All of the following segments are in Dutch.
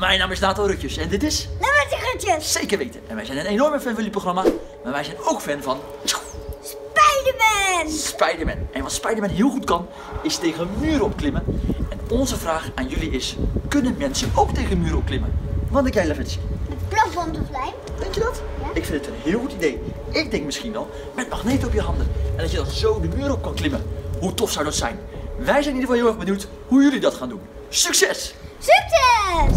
Mijn naam is Nathan Rutjes en dit is... Lavezzi Rutjes! Zeker weten. En wij zijn een enorme fan van jullie programma, maar wij zijn ook fan van... Spider-Man! Spider-Man. En wat Spider-Man heel goed kan, is tegen muren opklimmen. En onze vraag aan jullie is, kunnen mensen ook tegen muren opklimmen? Wat denk jij, Lavezzi? Met plafondaflijm. Denk je dat? Ja. Ik vind het een heel goed idee. Ik denk misschien wel met magneten op je handen. En dat je dan zo de muur op kan klimmen. Hoe tof zou dat zijn? Wij zijn in ieder geval heel erg benieuwd hoe jullie dat gaan doen. Succes! Succes!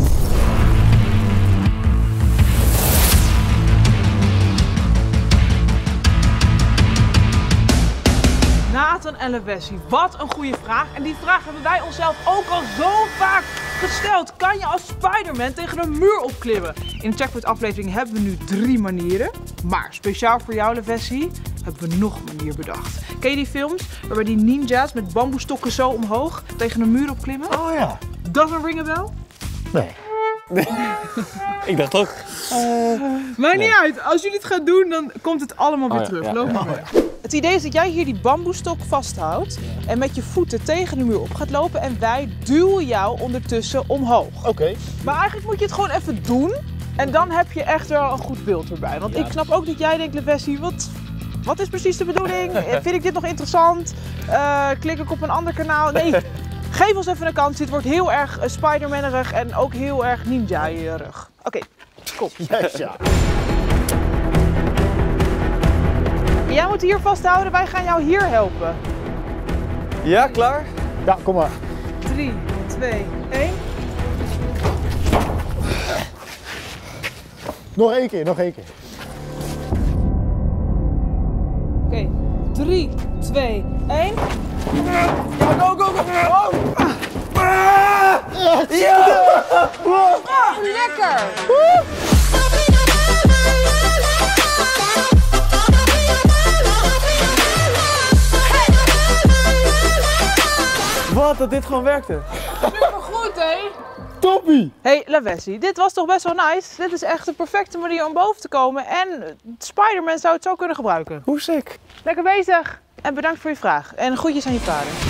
Nathan en Lavezzi, wat een goede vraag. En die vraag hebben wij onszelf ook al zo vaak gesteld. Kan je als Spider-Man tegen een muur opklimmen? In de Checkpoint aflevering hebben we nu 3 manieren. Maar speciaal voor jou, Lavezzi, hebben we nog een manier bedacht. Ken je die films waarbij die ninja's met bamboestokken zo omhoog tegen een muur opklimmen? Oh ja. Dat een ring a bell? Nee. Nee. Ik dacht ook. Maakt niet uit. Als jullie het gaan doen, dan komt het allemaal weer terug. Ja, loop maar weer. Het idee is dat jij hier die bamboestok vasthoudt en met je voeten tegen de muur op gaat lopen en wij duwen jou ondertussen omhoog. Oké. Maar eigenlijk moet je het gewoon even doen en dan heb je echt wel een goed beeld erbij. Want ik snap ook dat jij denkt, Lavezzi, wat is precies de bedoeling? Vind ik dit nog interessant? Klik ik op een ander kanaal? Nee. Geef ons even een kans. Dit wordt heel erg Spider-Man-erig en ook heel erg ninja-erig. Oké, kom. Yes, ja. Jij moet hier vasthouden. Wij gaan jou hier helpen. Ja, klaar? Ja, kom maar. 3, 2, 1. Nog één keer, nog één keer. Oké, 3, 2, 1. Ja, go, go, go! Oh. Ja! Ah, lekker! Wat, dat dit gewoon werkte. Supergoed, hé! Toppie! Hey, Lavezzi, dit was toch best wel nice? Dit is echt de perfecte manier om boven te komen en Spider-Man zou het zo kunnen gebruiken. Hoe sick! Lekker bezig! En bedankt voor je vraag. En groetjes aan je vader.